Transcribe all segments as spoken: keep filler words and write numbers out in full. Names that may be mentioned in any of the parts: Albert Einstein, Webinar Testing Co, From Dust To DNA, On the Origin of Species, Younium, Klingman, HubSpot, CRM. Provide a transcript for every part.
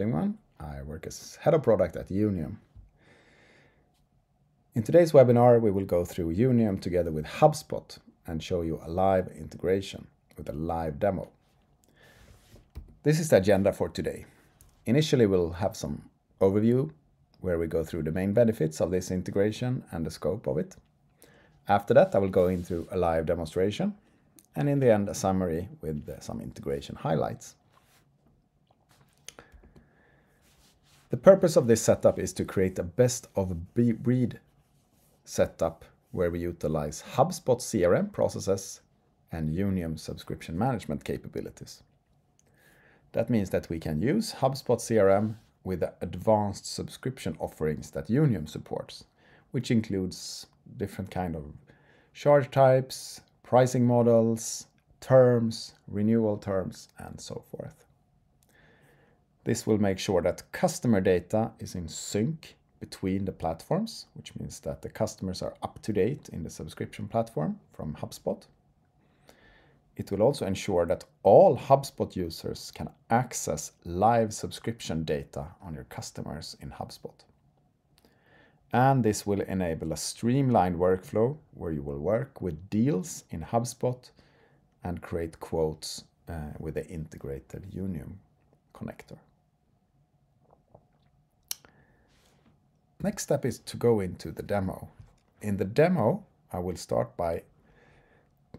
Klingman. I work as Head of Product at Younium. In today's webinar, we will go through Younium together with HubSpot and show you a live integration with a live demo. This is the agenda for today. Initially, we'll have some overview where we go through the main benefits of this integration and the scope of it. After that, I will go into a live demonstration and in the end, a summary with some integration highlights. The purpose of this setup is to create a best of breed setup where we utilize HubSpot C R M processes and Younium subscription management capabilities. That means that we can use HubSpot C R M with the advanced subscription offerings that Younium supports, which includes different kind of charge types, pricing models, terms, renewal terms, and so forth. This will make sure that customer data is in sync between the platforms, which means that the customers are up to date in the subscription platform from HubSpot. It will also ensure that all HubSpot users can access live subscription data on your customers in HubSpot. And this will enable a streamlined workflow where you will work with deals in HubSpot and create quotes uh, with the integrated Younium connector. Next step is to go into the demo. In the demo, I will start by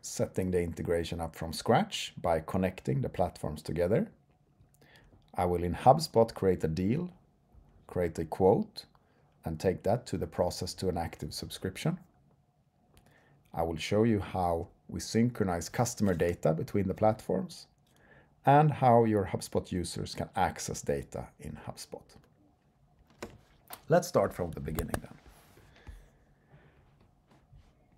setting the integration up from scratch by connecting the platforms together. I will in HubSpot create a deal, create a quote, and take that to the process to an active subscription. I will show you how we synchronize customer data between the platforms and how your HubSpot users can access data in HubSpot. Let's start from the beginning then.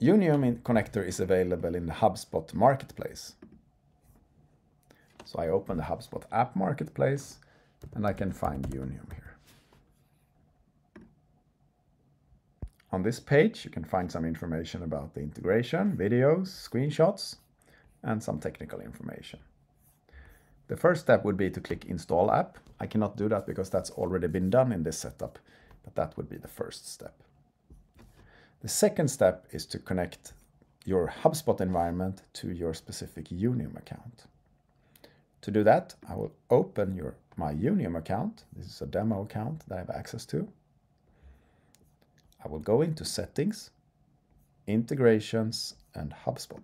Younium connector is available in the HubSpot marketplace. So I open the HubSpot app marketplace and I can find Younium here. On this page, you can find some information about the integration, videos, screenshots, and some technical information. The first step would be to click Install App. I cannot do that because that's already been done in this setup, but that would be the first step. The second step is to connect your HubSpot environment to your specific Younium account. To do that, I will open your, my Younium account. This is a demo account that I have access to. I will go into Settings, Integrations, and HubSpot.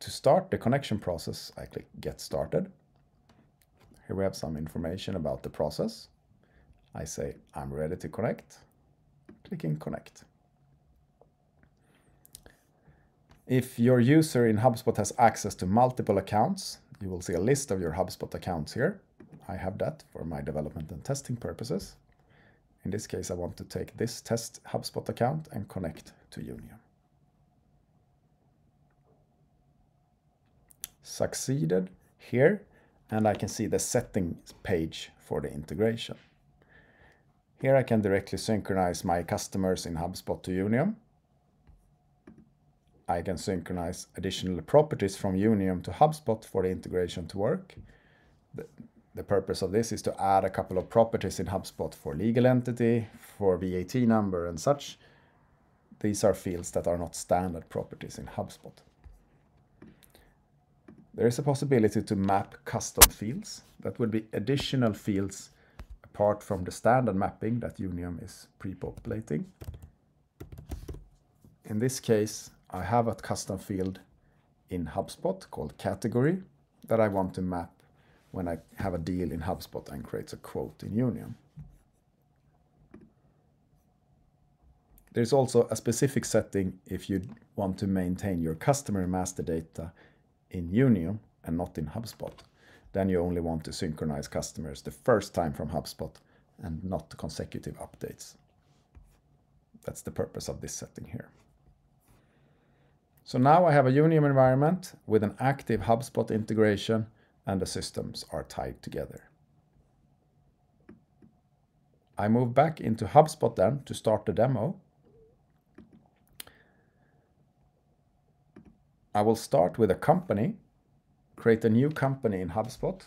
To start the connection process, I click Get Started. Here we have some information about the process. I say, I'm ready to connect, clicking Connect. If your user in HubSpot has access to multiple accounts, you will see a list of your HubSpot accounts here. I have that for my development and testing purposes. In this case, I want to take this test HubSpot account and connect to Younium. Succeeded here, and I can see the settings page for the integration. Here I can directly synchronize my customers in HubSpot to Younium. I can synchronize additional properties from Younium to HubSpot for the integration to work. The, the purpose of this is to add a couple of properties in HubSpot for legal entity, for V A T number and such. These are fields that are not standard properties in HubSpot. There is a possibility to map custom fields. That would be additional fields apart from the standard mapping that Younium is pre-populating. In this case, I have a custom field in HubSpot called Category that I want to map when I have a deal in HubSpot and creates a quote in Younium. There's also a specific setting if you want to maintain your customer master data in Younium and not in HubSpot. Then you only want to synchronize customers the first time from HubSpot and not consecutive updates. That's the purpose of this setting here. So now I have a Younium environment with an active HubSpot integration and the systems are tied together. I move back into HubSpot then to start the demo. I will start with a company. Create a new company in HubSpot.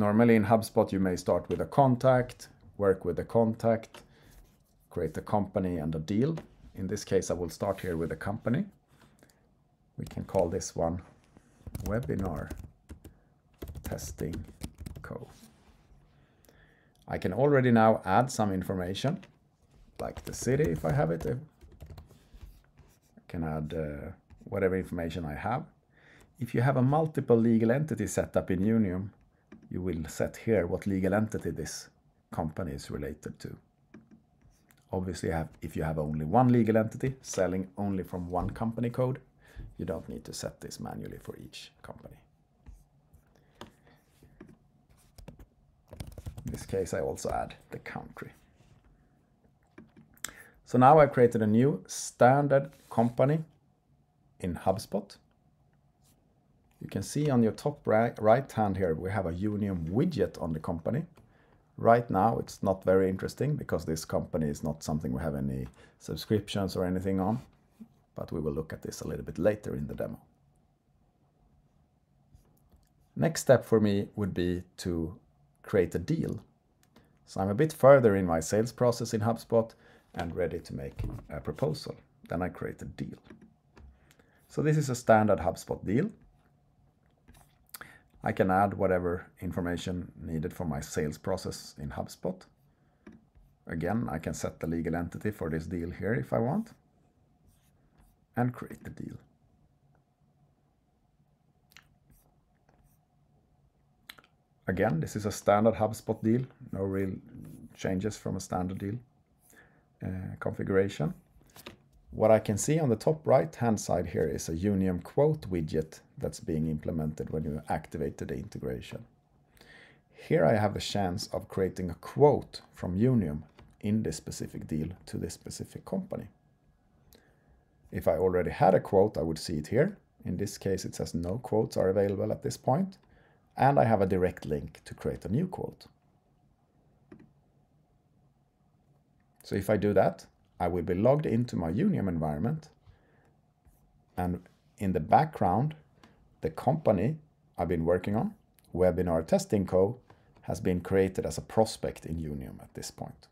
Normally in HubSpot, you may start with a contact, work with a contact, create a company and a deal. In this case, I will start here with a company. We can call this one Webinar Testing Co. I can already now add some information, like the city if I have it. I can add uh, whatever information I have. If you have a multiple legal entity set up in Younium, you will set here what legal entity this company is related to. Obviously, if you have only one legal entity selling only from one company code, you don't need to set this manually for each company. In this case, I also add the country. So now I've created a new standard company in HubSpot. You can see on your top right, right hand here, we have a Younium widget on the company. Right now, it's not very interesting because this company is not something we have any subscriptions or anything on, but we will look at this a little bit later in the demo. Next step for me would be to create a deal. So I'm a bit further in my sales process in HubSpot and ready to make a proposal. Then I create a deal. So this is a standard HubSpot deal. I can add whatever information needed for my sales process in HubSpot. Again, I can set the legal entity for this deal here if I want, and create the deal. Again, this is a standard HubSpot deal, no real changes from a standard deal uh, configuration. What I can see on the top right-hand side here is a Younium quote widget that's being implemented when you activate the integration. Here I have the chance of creating a quote from Younium in this specific deal to this specific company. If I already had a quote, I would see it here. In this case, it says no quotes are available at this point, and I have a direct link to create a new quote. So if I do that, I will be logged into my Younium environment, and in the background, the company I've been working on, Webinar Testing Co, has been created as a prospect in Younium at this point.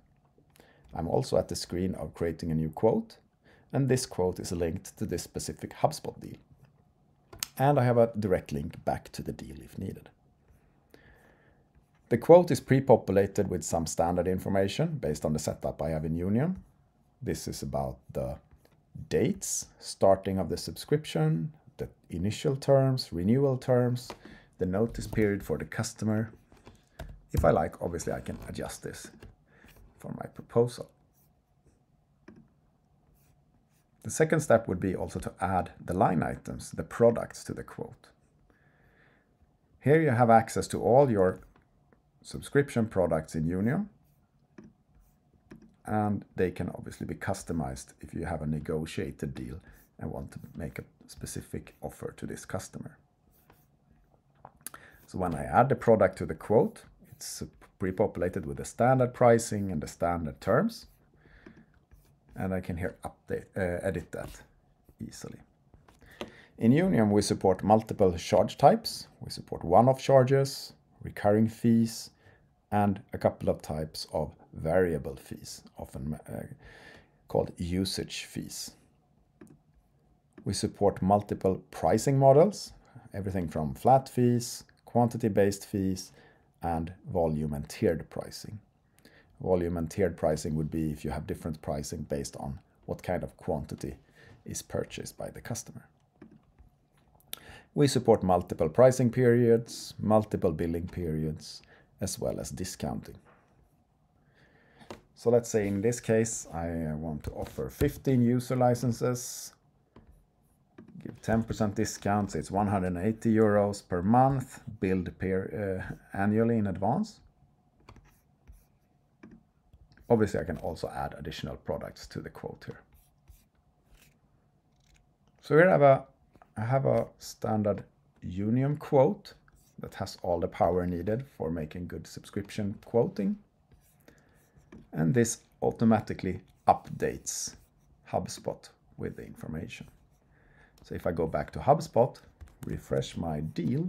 I'm also at the screen of creating a new quote, and this quote is linked to this specific HubSpot deal. And I have a direct link back to the deal if needed. The quote is pre-populated with some standard information based on the setup I have in Younium. This is about the dates, starting of the subscription, the initial terms, renewal terms, the notice period for the customer. If I like, obviously I can adjust this for my proposal. The second step would be also to add the line items, the products to the quote. Here you have access to all your subscription products in Younium, and they can obviously be customized if you have a negotiated deal and want to make a specific offer to this customer. So when I add the product to the quote, it's pre-populated with the standard pricing and the standard terms. And I can here update, uh, edit that easily. In Younium, we support multiple charge types. We support one-off charges, recurring fees, and a couple of types of variable fees, often uh, called usage fees. We support multiple pricing models, everything from flat fees, quantity-based fees, and volume and tiered pricing. Volume and tiered pricing would be if you have different pricing based on what kind of quantity is purchased by the customer. We support multiple pricing periods, multiple billing periods, as well as discounting. So let's say in this case, I want to offer fifteen user licenses, give ten percent discounts, it's one hundred eighty euros per month, billed per, uh, annually in advance. Obviously, I can also add additional products to the quote here. So here I have a, I have a standard Younium quote that has all the power needed for making good subscription quoting. And this automatically updates HubSpot with the information. So if I go back to HubSpot, refresh my deal,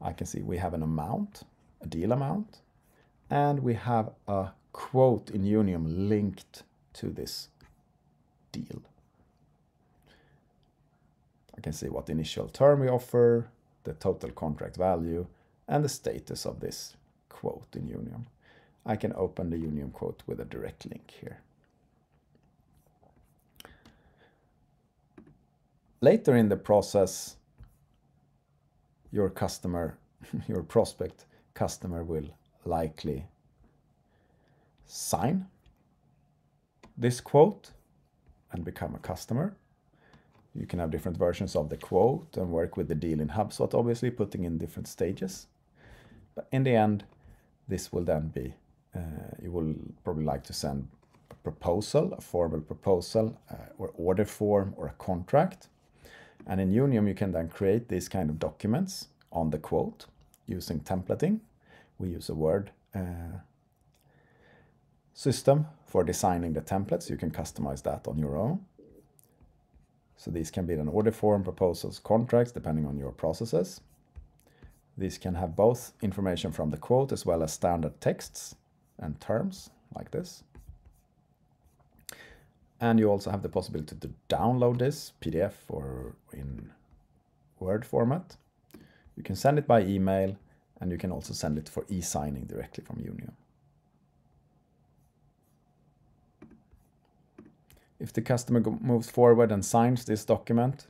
I can see we have an amount, a deal amount, and we have a quote in Younium linked to this deal. I can see what initial term we offer, the total contract value, and the status of this quote in Younium. I can open the Younium quote with a direct link here. Later in the process, your customer, your prospect customer will likely sign this quote and become a customer. You can have different versions of the quote and work with the deal in HubSpot, obviously, putting in different stages. But in the end, this will then be, uh, you will probably like to send a proposal, a formal proposal, uh, or order form, or a contract. And in Younium, you can then create these kind of documents on the quote using templating. We use a Word uh, system for designing the templates. You can customize that on your own. So these can be an order form, proposals, contracts, depending on your processes. These can have both information from the quote as well as standard texts and terms like this. And you also have the possibility to download this P D F or in Word format. You can send it by email, and you can also send it for e-signing directly from Younium. If the customer moves forward and signs this document,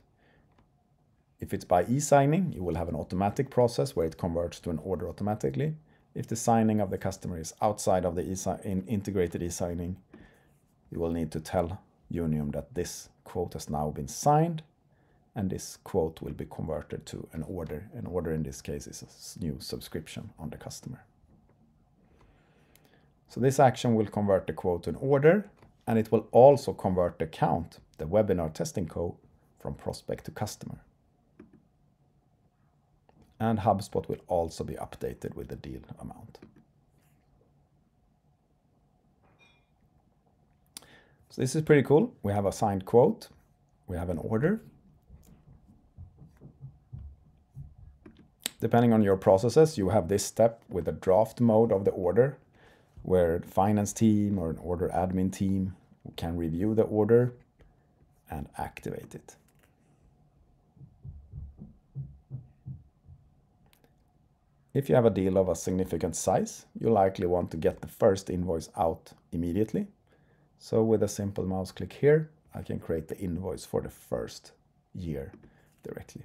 if it's by e-signing, you will have an automatic process where it converts to an order automatically. If the signing of the customer is outside of the e-sign, integrated e-signing, you will need to tell Younium that this quote has now been signed, and this quote will be converted to an order. An order in this case is a new subscription on the customer. So this action will convert the quote to an order, and it will also convert the count, the Webinar Testing Co, from prospect to customer. And HubSpot will also be updated with the deal amount. So this is pretty cool. We have a signed quote. We have an order. Depending on your processes, you have this step with a draft mode of the order, where the finance team or an order admin team can review the order and activate it. If you have a deal of a significant size, you likely want to get the first invoice out immediately. So with a simple mouse click here, I can create the invoice for the first year directly.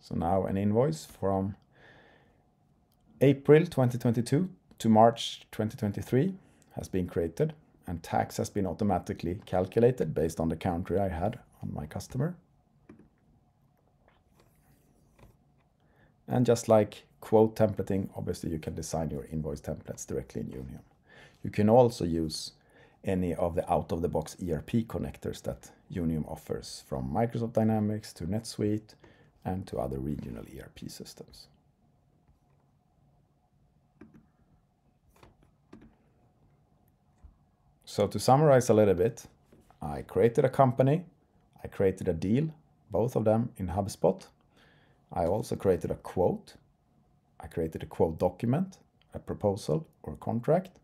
So now an invoice from April twenty twenty-two to March twenty twenty-three has been created, and tax has been automatically calculated based on the country I had on my customer. And just like quote templating, obviously you can design your invoice templates directly in Younium. You can also use any of the out-of-the-box E R P connectors that Younium offers, from Microsoft Dynamics to NetSuite and to other regional E R P systems. So to summarize a little bit, I created a company, I created a deal, both of them in HubSpot. I also created a quote. I created a quote document, a proposal or a contract.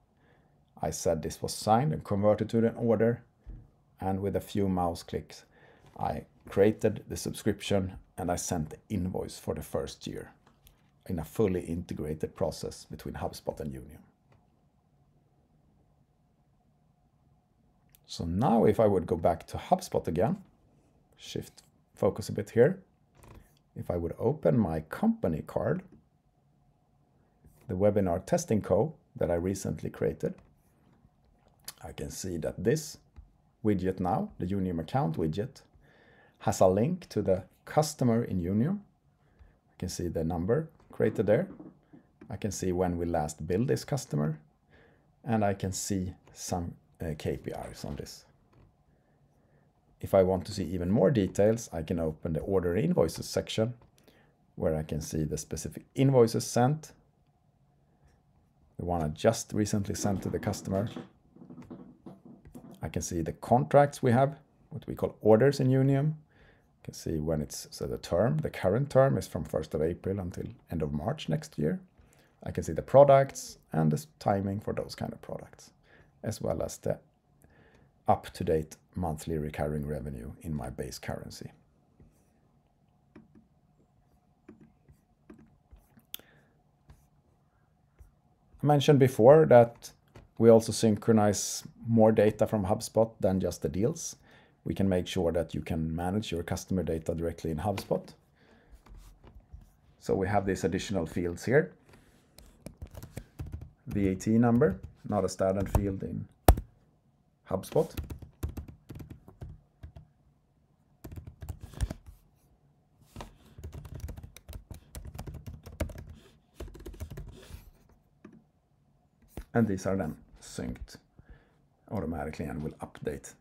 I said this was signed and converted to an order. And with a few mouse clicks, I created the subscription, and I sent the invoice for the first year in a fully integrated process between HubSpot and Younium. So now if I would go back to HubSpot again, shift focus a bit here. If I would open my company card, the Webinar Testing Co that I recently created, I can see that this widget now, the Younium account widget, has a link to the customer in Younium. I can see the number created there. I can see when we last billed this customer, and I can see some Uh, K P Is on this. If I want to see even more details, I can open the order invoices section, where I can see the specific invoices sent, the one I just recently sent to the customer. I can see the contracts we have, what we call orders in Younium. You can see when it's, so the term, the current term is from first of April until end of March next year. I can see the products and the timing for those kind of products, as well as the up-to-date monthly recurring revenue in my base currency. I mentioned before that we also synchronize more data from HubSpot than just the deals. We can make sure that you can manage your customer data directly in HubSpot. So we have these additional fields here. V A T number, not a standard field in HubSpot. And these are then synced automatically and will update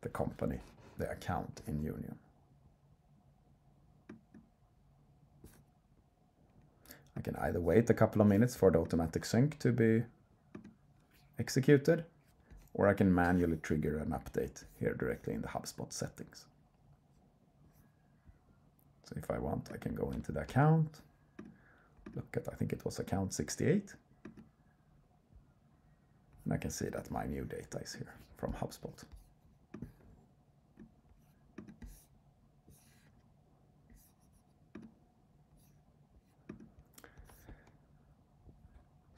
the company, the account in Younium. I can either wait a couple of minutes for the automatic sync to be executed, or I can manually trigger an update here directly in the HubSpot settings. So if I want, I can go into the account, look at, I think it was account sixty-eight. And I can see that my new data is here from HubSpot.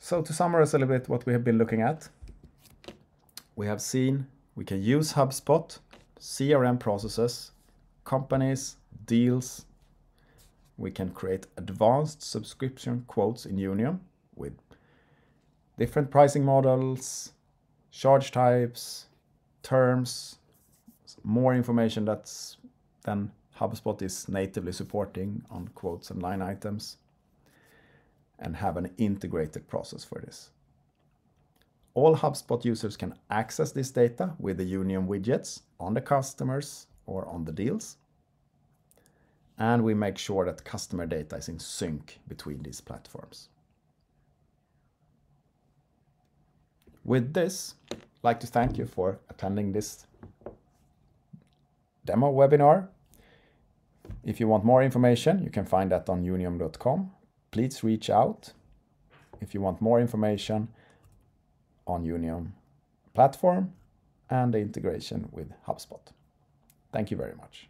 So to summarize a little bit what we have been looking at, we have seen we can use HubSpot, C R M processes, companies, deals. We can create advanced subscription quotes in Younium with different pricing models, charge types, terms, more information that's than HubSpot is natively supporting on quotes and line items, and have an integrated process for this. All HubSpot users can access this data with the Younium widgets on the customers or on the deals. And we make sure that customer data is in sync between these platforms. With this, I'd like to thank you for attending this demo webinar. If you want more information, you can find that on younium dot com. Please reach out if you want more information on Younium platform and the integration with HubSpot. Thank you very much.